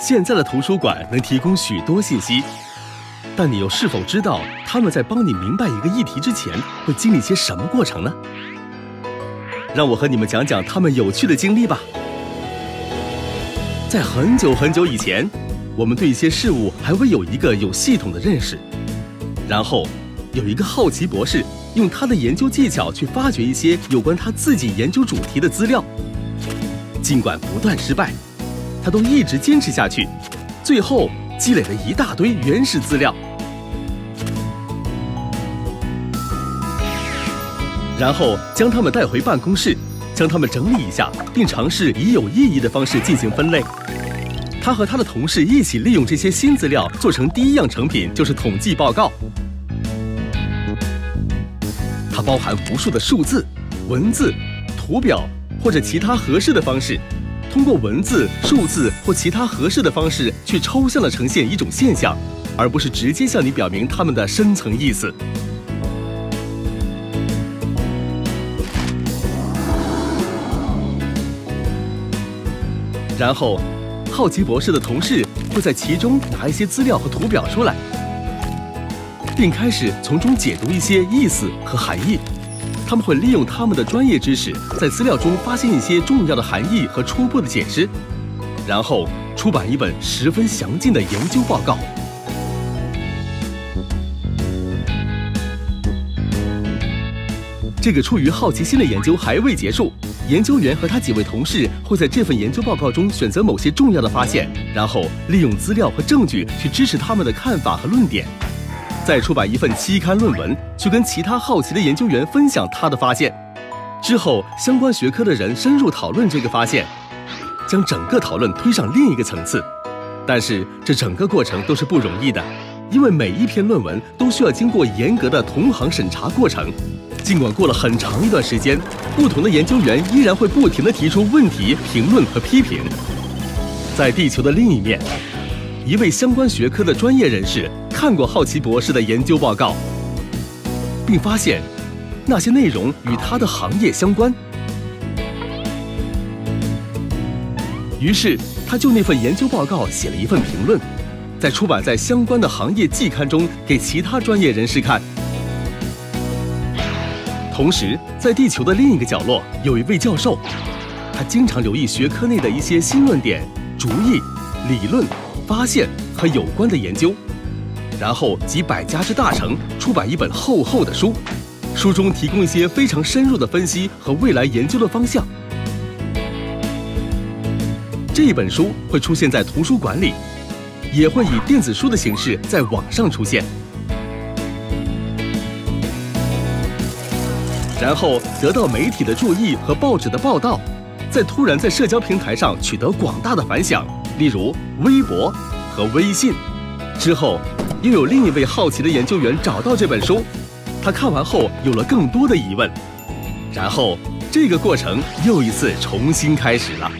现在的图书馆能提供许多信息，但你又是否知道他们在帮你明白一个议题之前会经历些什么过程呢？让我和你们讲讲他们有趣的经历吧。在很久很久以前，我们对一些事物还未有一个有系统的认识。然后，有一个好奇博士用他的研究技巧去发掘一些有关他自己研究主题的资料，尽管不断失败，他都一直坚持下去，最后积累了一大堆原始资料。然后将它们带回办公室，将它们整理一下，并尝试以有意义的方式进行分类。他和他的同事一起利用这些新资料做成第一样成品，就是统计报告。它包含无数的数字、文字、图表或者其他合适的方式，通过文字、数字或其他合适的方式去抽象地呈现一种现象，而不是直接向你表明它们的深层意思。然后，好奇博士的同事会在其中拿一些资料和图表出来，并开始从中解读一些意思和含义。他们会利用他们的专业知识，在资料中发现一些重要的含义和初步的解释，然后出版一本十分详尽的研究报告。这个出于好奇心的研究还未结束，研究员和他几位同事会在这份研究报告中选择某些重要的发现，然后利用资料和证据去支持他们的看法和论点。再出版一份期刊论文，去跟其他好奇的研究员分享他的发现。之后，相关学科的人深入讨论这个发现，将整个讨论推上另一个层次。但是，这整个过程都是不容易的，因为每一篇论文都需要经过严格的同行审查过程。尽管过了很长一段时间，不同的研究员依然会不停地提出问题、评论和批评。在地球的另一面，一位相关学科的专业人士看过好奇博士的研究报告，并发现那些内容与他的行业相关。于是，他就那份研究报告写了一份评论，再出版在相关的行业季刊中给其他专业人士看。同时，在地球的另一个角落，有一位教授，他经常留意学科内的一些新论点、主意、理论、发现和有关的研究，然后集百家之大成，出版一本厚厚的书，书中提供一些非常深入的分析和未来研究的方向。这本书会出现在图书馆里，也会以电子书的形式在网上出现。然后得到媒体的注意和报纸的报道，再突然在社交平台上取得广大的反响。例如微博和微信。之后，又有另一位好奇的研究员找到这本书，他看完后有了更多的疑问，然后这个过程又一次重新开始了。